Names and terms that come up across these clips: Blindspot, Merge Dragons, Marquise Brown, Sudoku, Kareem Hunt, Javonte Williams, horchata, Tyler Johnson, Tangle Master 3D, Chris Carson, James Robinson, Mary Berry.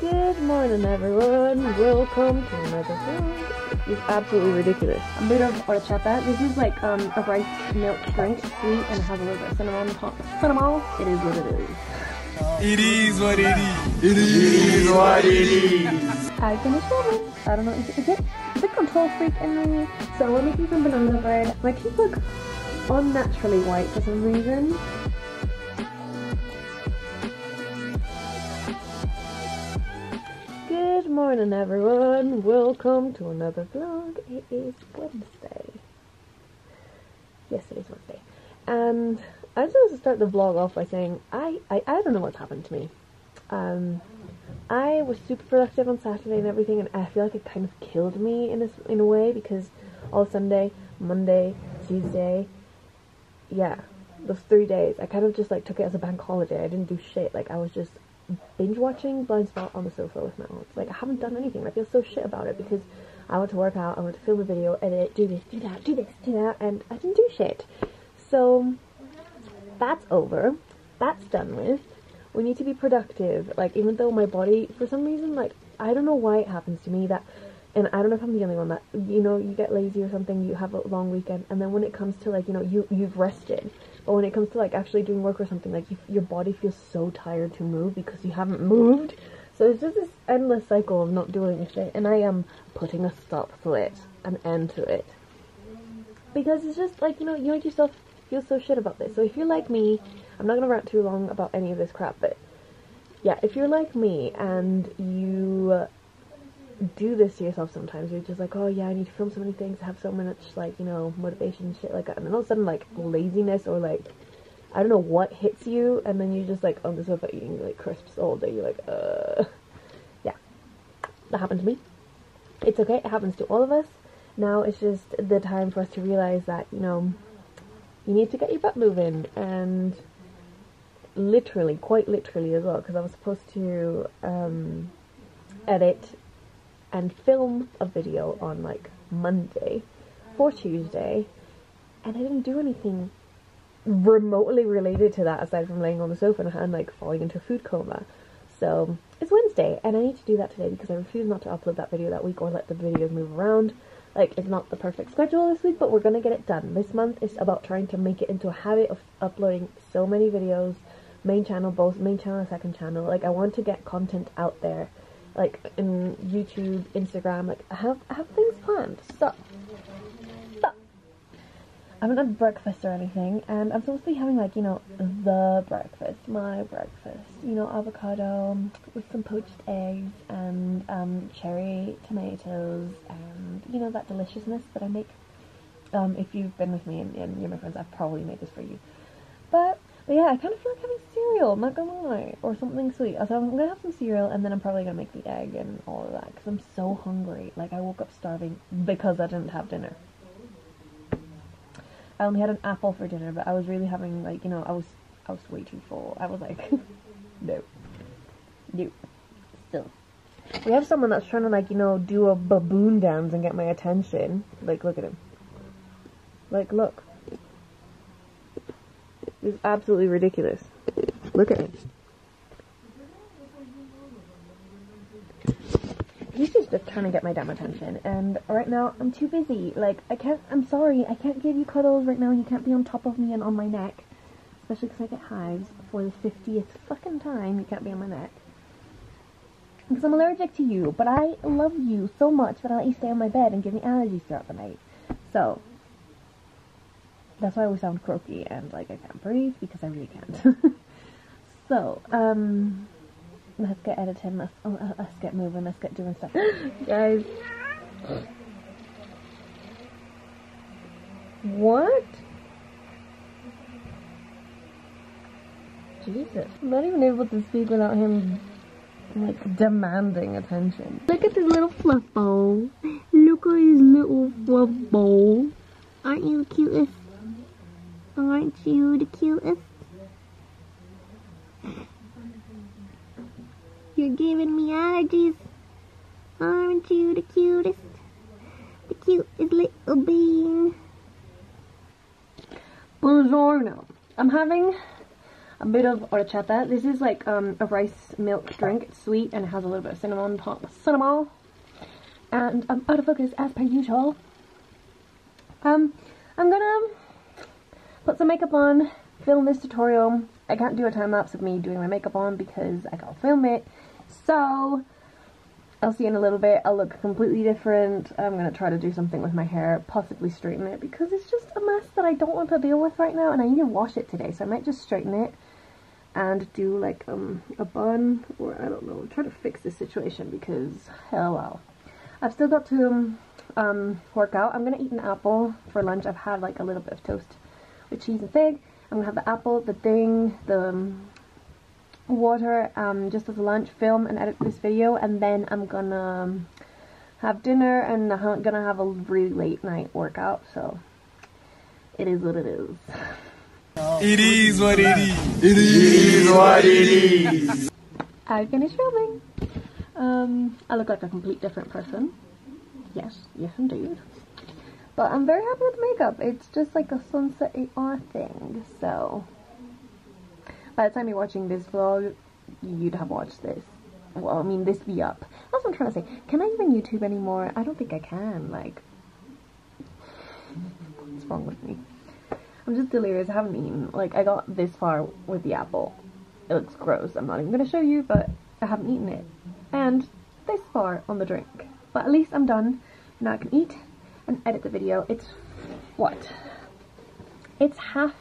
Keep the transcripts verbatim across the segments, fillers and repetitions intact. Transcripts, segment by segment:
Good morning everyone, welcome to another video. It's absolutely ridiculous. A bit of horchata. This is like um, a rice milk drink, sweet, and has a little bit of cinnamon pop. Cinnamon? It is what it is. It is what it is. It is what it is. I finished filming. I don't know, is it, is it, is it control freak in me? So we're making some banana bread. My teeth look unnaturally white for some reason. Good morning everyone, welcome to another vlog. It is Wednesday. Yes, it is Wednesday. And I just wanted to start the vlog off by saying I, I, I don't know what's happened to me. Um, I was super productive on Saturday and everything, and I feel like it kind of killed me in a, in a way, because all Sunday, Monday, Tuesday, yeah, those three days, I kind of just like took it as a bank holiday. I didn't do shit, like I was just binge watching Blindspot on the sofa with my aunts. Like, I haven't done anything. I feel so shit about it because I want to work out, I want to film a video, edit, do this, do that, do this, do that, and I didn't do shit. So that's over. That's done with. We need to be productive. Like, even though my body, for some reason, like, I don't know why it happens to me that, and I don't know if I'm the only one that, you know, you get lazy or something, you have a long weekend, and then when it comes to, like, you know, you, you've rested. But when it comes to like actually doing work or something, like you, your body feels so tired to move because you haven't moved. So it's just this endless cycle of not doing shit, and I am putting a stop to it, an end to it. Because it's just like, you know, you make yourself feel so shit about this. So if you're like me, I'm not gonna rant too long about any of this crap, but yeah, if you're like me and you do this to yourself sometimes, you're just like, oh yeah, I need to film so many things, I have so much, like, you know, motivation and shit like that, and then all of a sudden, like, laziness or like I don't know what hits you, and then you're just like on the sofa eating like crisps all day. You're like, uh yeah, that happened to me. It's okay, it happens to all of us. Now it's just the time for us to realize that, you know, you need to get your butt moving, and literally, quite literally as well, because I was supposed to um edit and film a video on like Monday for Tuesday, and I didn't do anything remotely related to that aside from laying on the sofa and like falling into a food coma. So it's Wednesday and I need to do that today because I refuse not to upload that video that week or let the videos move around. Like, it's not the perfect schedule this week, but we're gonna get it done. This month is about trying to make it into a habit of uploading so many videos, main channel, both main channel and second channel. Like, I want to get content out there, like in YouTube, Instagram, like I have, I have things planned. So, so, I haven't had breakfast or anything, and I'm supposed to be having, like, you know, the breakfast, my breakfast, you know, avocado with some poached eggs and um, cherry tomatoes and, you know, that deliciousness that I make. Um, if you've been with me and, and you're my friends, I've probably made this for you. But But yeah, I kind of feel like having cereal, I'm not gonna lie, or something sweet. So I'm gonna have some cereal, and then I'm probably gonna make the egg and all of that, because I'm so hungry. Like, I woke up starving because I didn't have dinner. I only had an apple for dinner, but I was really having, like, you know, I was I was way too full. I was like, no. No. Still. We have someone that's trying to, like, you know, do a baboon dance and get my attention. Like, look at him. Like, look. It's absolutely ridiculous. Look at him. He's just trying to get my damn attention, and right now I'm too busy. Like, I can't, I'm sorry, I can't give you cuddles right now, and you can't be on top of me and on my neck. Especially because I get hives for the fiftieth fucking time, you can't be on my neck. Because I'm allergic to you, but I love you so much that I let you stay on my bed and give me allergies throughout the night. So that's why we sound croaky and like I can't breathe, because I really can't. So, um, let's get editing, let's, oh, let's get moving, let's get doing stuff. Guys. What? Jesus. I'm not even able to speak without him, like, demanding attention. Look at this little fluff ball. Look at his little fluff ball. Aren't you the cutest? Aren't you the cutest? You're giving me allergies. Aren't you the cutest? The cutest little bean. Buongiorno. I'm having a bit of horchata. This is like um, a rice milk drink. It's sweet and it has a little bit of cinnamon. Cinnamon. And I'm out of focus as per usual. Um, I'm gonna put some makeup on, film this tutorial. I can't do a time lapse of me doing my makeup on because I can't film it. So I'll see in a little bit. I'll look completely different. I'm going to try to do something with my hair, possibly straighten it, because it's just a mess that I don't want to deal with right now, and I need to wash it today, so I might just straighten it and do like um, a bun, or I don't know, try to fix this situation, because hell wow. I've still got to um, um, work out. I'm going to eat an apple for lunch. I've had like a little bit of toast with cheese and fig. I'm going to have the apple, the thing, the... Um, water um just as a lunch, film and edit this video, and then I'm gonna have dinner, and I'm gonna have a really late night workout, so it is what it is. It is what it is. It is what it is. I finished filming. Um I look like a complete different person. Yes, yes indeed. But I'm very happy with the makeup. It's just like a sunset A R thing, so by the time you're watching this vlog, you'd have watched this. Well, I mean, this be up. That's what I'm trying to say. Can I even YouTube anymore? I don't think I can. Like, what's wrong with me? I'm just delirious. I haven't eaten. Like, I got this far with the apple. It looks gross. I'm not even going to show you, but I haven't eaten it. And this far on the drink. But at least I'm done. Now I can eat and edit the video. It's what? It's half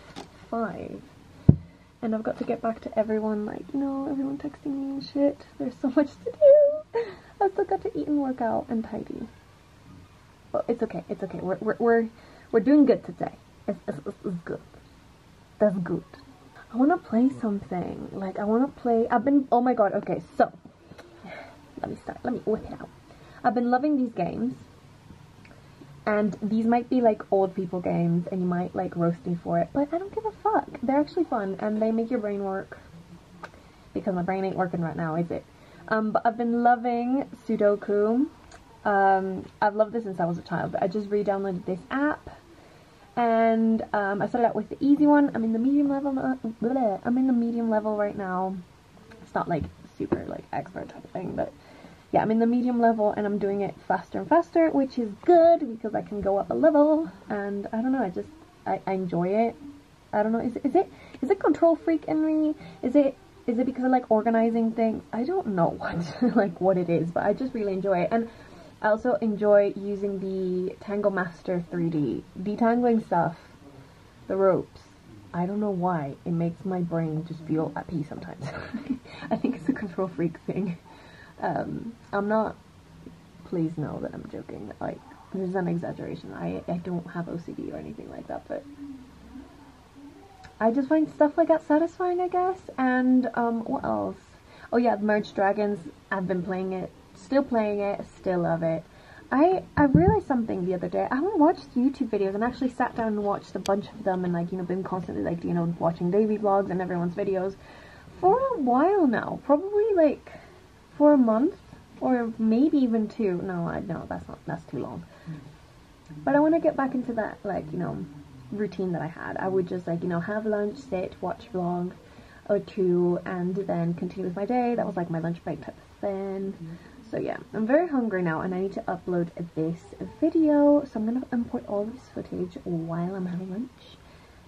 five. And I've got to get back to everyone, like, you know, everyone texting me and shit. There's so much to do. I've still got to eat and work out and tidy. But it's okay, it's okay. We're we're we're, we're doing good today. It's, it's, it's good. That's good. I want to play something. Like, I want to play... I've been... Oh my god, okay, so. Let me start. Let me whip it out. I've been loving these games. And these might be like old people games and you might like roast me for it, but I don't give a fuck. They're actually fun and they make your brain work, because my brain ain't working right now, is it? Um, but I've been loving Sudoku. Um, I've loved this since I was a child, but I just re-downloaded this app, and um, I started out with the easy one. I'm in the medium level, uh, bleh, I'm in the medium level right now. It's not like super like expert type of thing, but yeah, I'm in the medium level and I'm doing it faster and faster, which is good because I can go up a level, and I don't know, I just, I, I enjoy it. I don't know, is, is it, is it control freak in me? Is it, is it because I like organizing things? I don't know what, like what it is, but I just really enjoy it. And I also enjoy using the Tangle Master three D, detangling stuff, the ropes. I don't know why, it makes my brain just feel at peace sometimes. I think it's a control freak thing. Um, I'm not, please know that I'm joking, like, this is an exaggeration, I, I don't have O C D or anything like that, but I just find stuff like that satisfying, I guess. And, um, what else? Oh yeah, Merge Dragons, I've been playing it, still playing it, still love it. I, I realized something the other day. I haven't watched YouTube videos. I'm actually sat down and watched a bunch of them, and like, you know, been constantly like, you know, watching daily vlogs and everyone's videos for a while now, probably like... for a month, or maybe even two. No, I no, that's not that's too long. But I want to get back into that, like, you know, routine that I had. I would just like, you know, have lunch, sit, watch vlog or two, and then continue with my day. That was like my lunch break type of thing. Mm-hmm. So yeah, I'm very hungry now, and I need to upload this video. So I'm gonna import all this footage while I'm having lunch,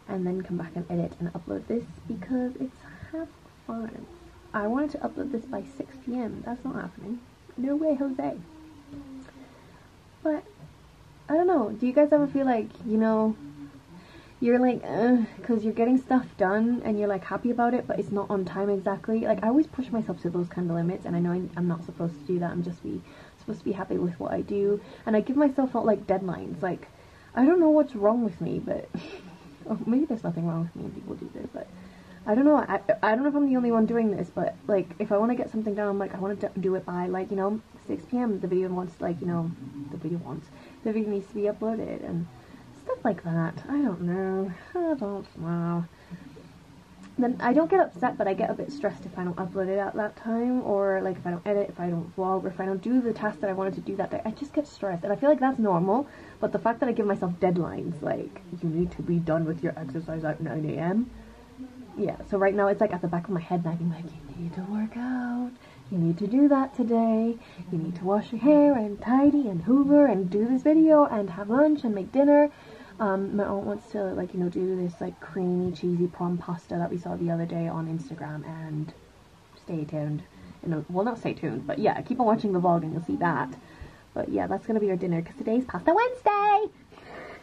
and then come back and edit and upload this because it's half fun. I wanted to upload this by six p m That's not happening. No way, Jose. But, I don't know. Do you guys ever feel like, you know, you're like, ugh, because you're getting stuff done and you're like happy about it, but it's not on time exactly? Like, I always push myself to those kind of limits, and I know I'm not supposed to do that. I'm just be, supposed to be happy with what I do. And I give myself not like deadlines. Like, I don't know what's wrong with me, but... oh, maybe there's nothing wrong with me and people do this, but... I don't know, I, I don't know if I'm the only one doing this, but, like, if I want to get something done, I'm like, I want to do it by, like, you know, six p m The video wants, like, you know, the video wants, the video needs to be uploaded, and stuff like that. I don't know, I don't know. Then I don't get upset, but I get a bit stressed if I don't upload it at that time, or, like, if I don't edit, if I don't vlog, or if I don't do the task that I wanted to do that day. I just get stressed, and I feel like that's normal, but the fact that I give myself deadlines, like, you need to be done with your exercise at nine a m yeah, so right now it's like at the back of my head, and I've been like, you need to work out, you need to do that today, you need to wash your hair and tidy and hoover and do this video and have lunch and make dinner. Um, my aunt wants to, like, you know, do this like creamy cheesy prawn pasta that we saw the other day on Instagram, and stay tuned. And, well, not stay tuned, but yeah, keep on watching the vlog and you'll see that. But yeah, that's gonna be our dinner, because today's Pasta Wednesday!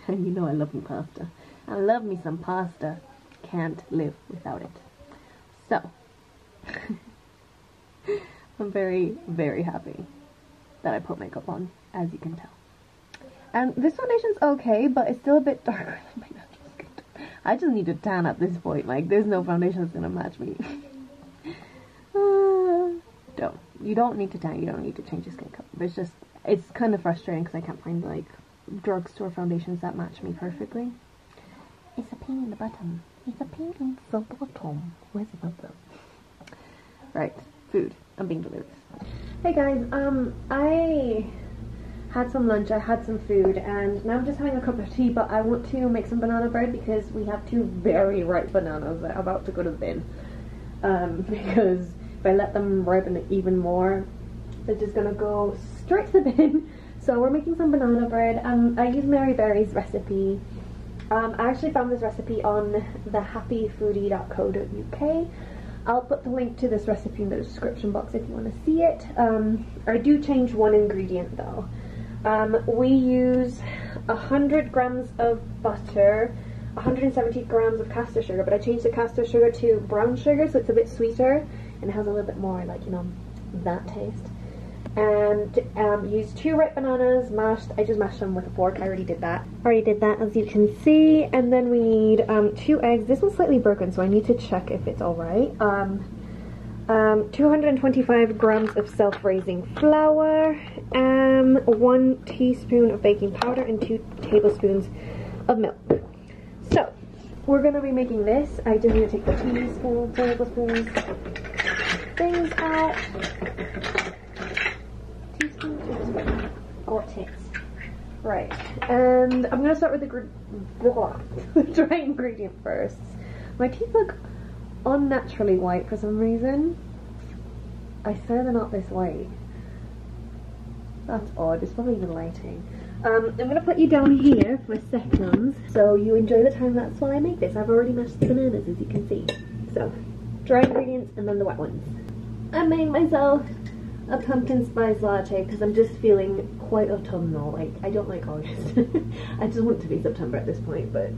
And you know I love me pasta. I love me some pasta. Can't live without it. So, I'm very, very happy that I put makeup on, as you can tell. And this foundation's okay, but it's still a bit darker than my natural skin. I just need to tan at this point. Like, there's no foundation that's gonna match me. uh, don't. You don't need to tan. You don't need to change your skin color. It's just, it's kind of frustrating because I can't find, like, drugstore foundations that match me perfectly. It's a pain in the bottom. It's a pain in the bottom. Where's the bottom? Right, food. I'm being delirious. Hey guys, um, I had some lunch, I had some food, and now I'm just having a cup of tea, but I want to make some banana bread because we have two very ripe bananas that are about to go to the bin. Um, because if I let them ripen even more, they're just gonna go straight to the bin. So we're making some banana bread. Um, I use Mary Berry's recipe. Um, I actually found this recipe on the happy foodie dot co dot U K. I'll put the link to this recipe in the description box if you want to see it. Um, I do change one ingredient though. Um, we use one hundred grams of butter, one hundred seventy grams of caster sugar, but I changed the caster sugar to brown sugar, so it's a bit sweeter and it has a little bit more, like, you know, that taste. And um, use two ripe bananas, mashed. I just mashed them with a fork. I already did that. Already did that, as you can see. And then we need um, two eggs. This one's slightly broken, so I need to check if it's all right. Um, um, two hundred twenty-five grams of self-raising flour, um, one teaspoon of baking powder, and two tablespoons of milk. So we're gonna be making this. I just need to take the teaspoon, tablespoons, things out. Got it. Right, and I'm gonna start with the, blah, the dry ingredient first. My teeth look unnaturally white for some reason. I swear they're not this white. That's odd. It's probably the lighting. Um, I'm gonna put you down here for seconds, so you enjoy the time. That's why I make this. I've already mashed the bananas, as you can see. So, dry ingredients and then the wet ones. I made myself a pumpkin spice latte because I'm just feeling quite autumnal. Like, I don't like August. I just want it to be September at this point, but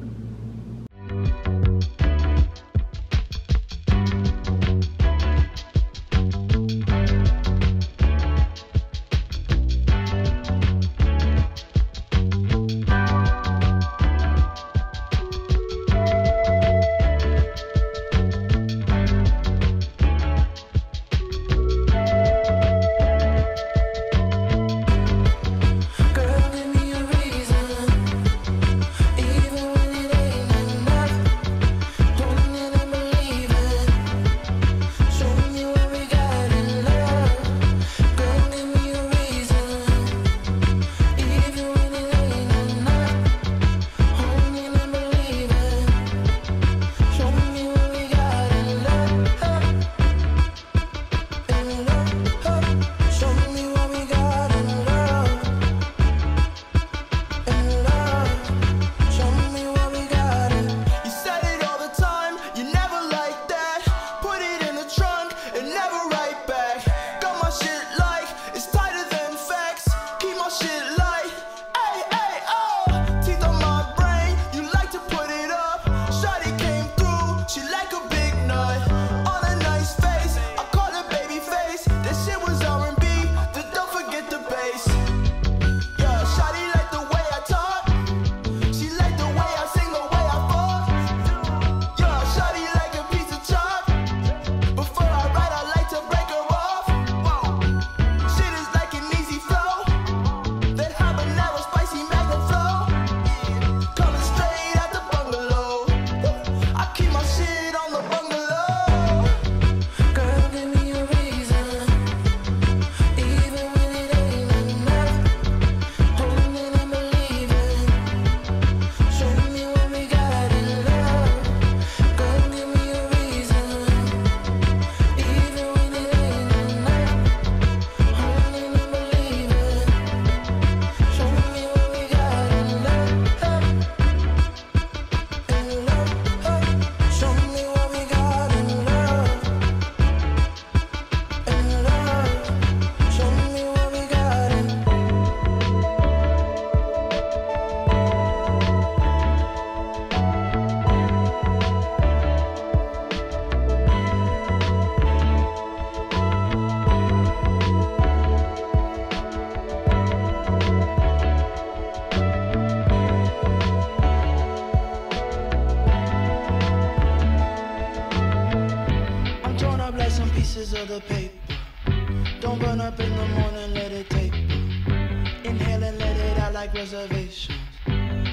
like reservations.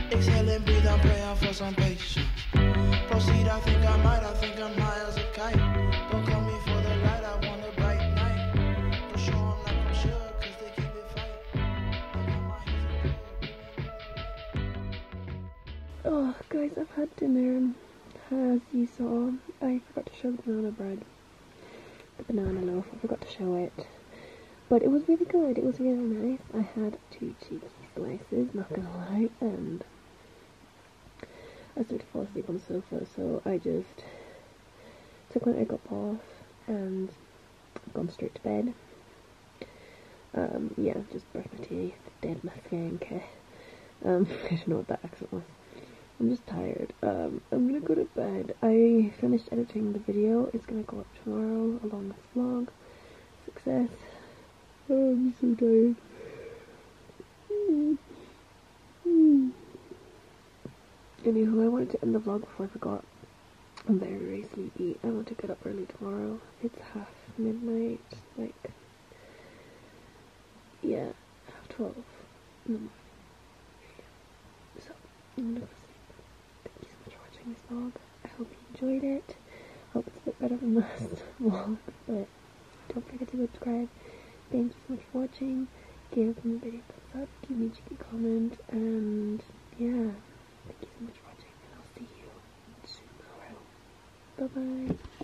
Exhale and breathe, I'm praying for some patience. Proceed, I think I might, I think I'm high as a kite. Don't call me for the light, I want a bright night. Don't show them like I'm sure, cause they keep it fight. Oh, guys, I've had dinner. As you saw, I forgot to show the banana bread. The banana loaf, I forgot to show it. But it was really good, it was really nice. I had two cheeky slices, not gonna lie, and I started to fall asleep on the sofa, so I just took my egg up off and gone straight to bed. Um, yeah, just brushed my teeth, did my skincare. Um, I don't know what that accent was. I'm just tired. Um, I'm gonna go to bed. I finished editing the video, it's gonna go up tomorrow along this vlog. Success. Oh, I'm so tired. Mm. Mm. Anywho, I wanted to end the vlog before I forgot. I'm very, very sleepy. I want to get up early tomorrow. It's half midnight, like, yeah, half twelve in the morning. So, I'm gonna go to sleep. Thank you so much for watching this vlog. I hope you enjoyed it. I hope it's a bit better than last vlog, but don't forget to subscribe. Thank you so much for watching. Give the video a thumbs up, give me a cheeky comment, and yeah, thank you so much for watching, and I'll see you tomorrow. Bye bye.